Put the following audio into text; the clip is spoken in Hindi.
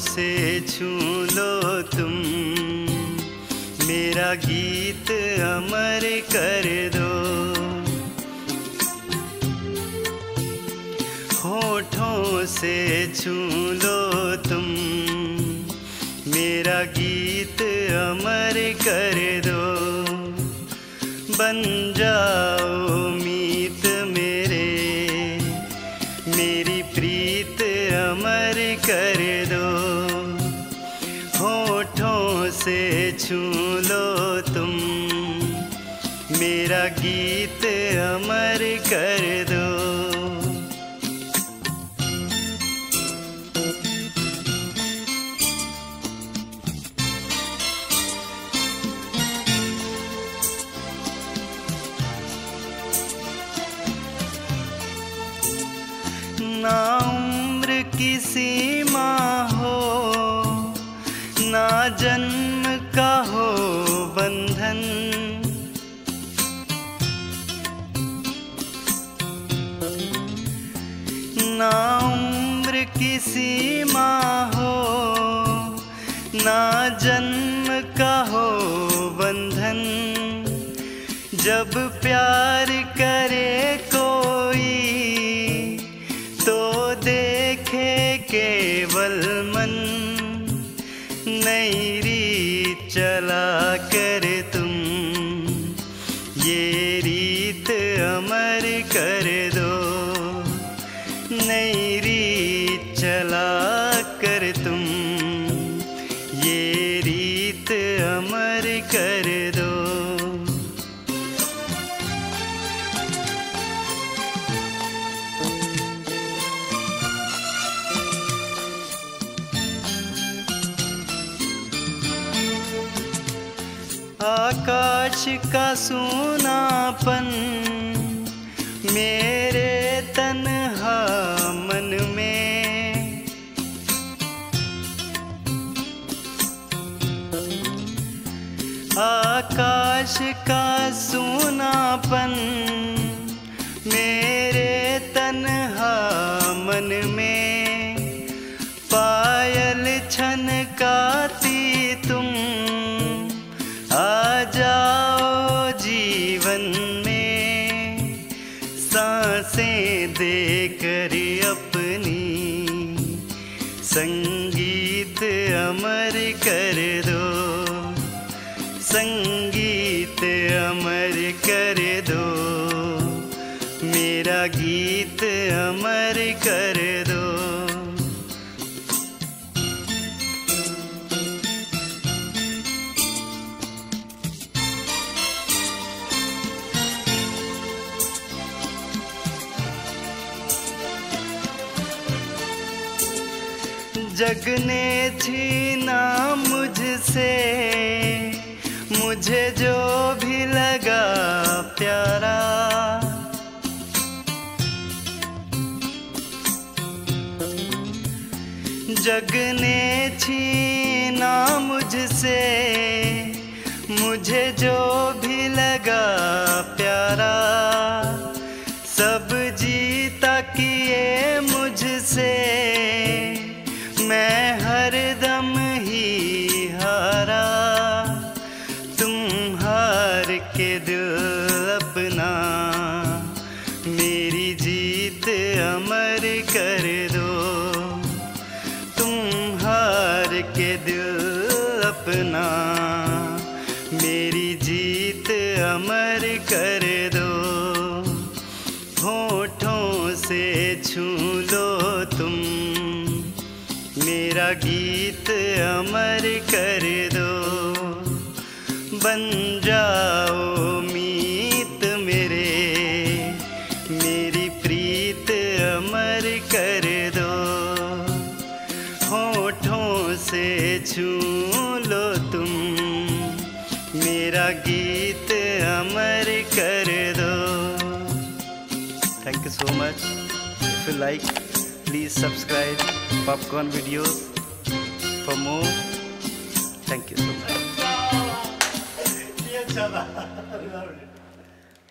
से छू लो तुम, मेरा गीत अमर कर दो। होठों से छू लो तुम, मेरा गीत अमर कर दो। बन जाओ मीत मेरे, मेरी प्रीत अमर कर दो। होठों से छू लो तुम, मेरा गीत अमर कर दो। ना उम्र की सीमा हो, ना जन्म का हो बंधन, ना उम्र की सीमा हो, ना जन्म का हो बंधन। जब प्यार करे केवल मन, नई रीत चला कर तुम, ये रीत अमर कर दो। नई रीत चला कर तुम, ये रीत अमर कर दो। आकाश का सूनापन मेरे तन्हा मन में, आकाश का सूनापन मेरे तन्हा मन में। पायल छनकाती तुम, आ जाओ जीवन में। सांसें देकर अपनी, संगीत अमर कर दो। संगीत अमर कर दो, मेरा गीत अमर कर दो। जग ने छीना मुझसे, मुझे जो भी लगा प्यारा। जग ने छीना मुझसे, मुझे जो भी लगा प्यारा। सब जीता किए मुझसे, मैं हर दम ही हारा। तुम हार के दिल अपना, मेरी जीत अमर कर दो। तुम हार के दिल अपना, मेरी जीत अमर कर दो। होठों से छू लो तुम, मेरा गीत अमर कर दो। बन जाओ मीत मेरे, मेरी प्रीत अमर कर दो। होठों से छू लो तुम, मेरा गीत अमर कर दो। Thank you so much. If you like, please subscribe Popcorn videos for more. Thank you so much.